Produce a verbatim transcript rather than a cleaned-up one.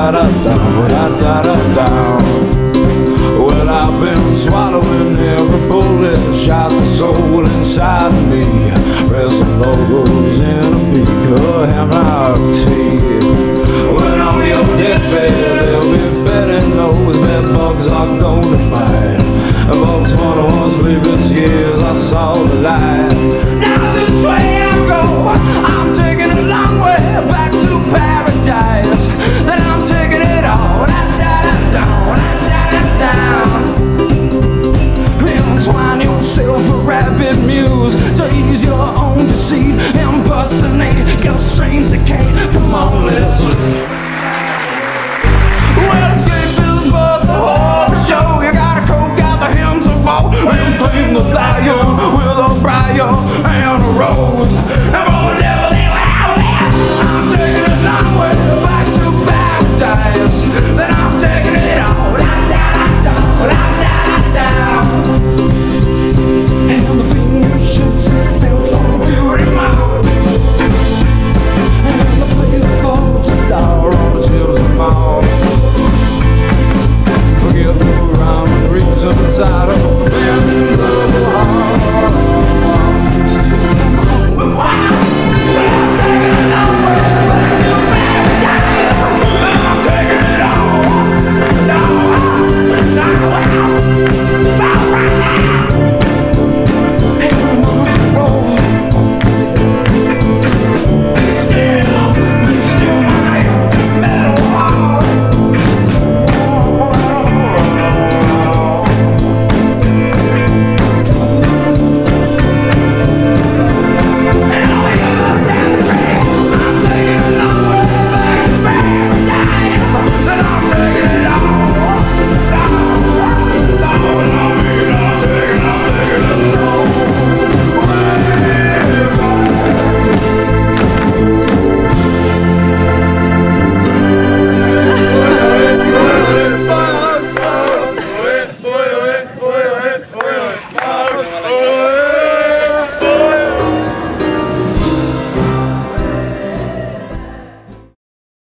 da da da da da da da. Well, I've been swallowing every bullet, shot the soul inside of me. Rest of logos in a beak of hemlock tea. When on your deathbed, there'll be bedding, those bed bugs are gone to mine. Of all twenty-one sleepless years, I saw the light. Now this way I go, I'm taking a long way back to paradise.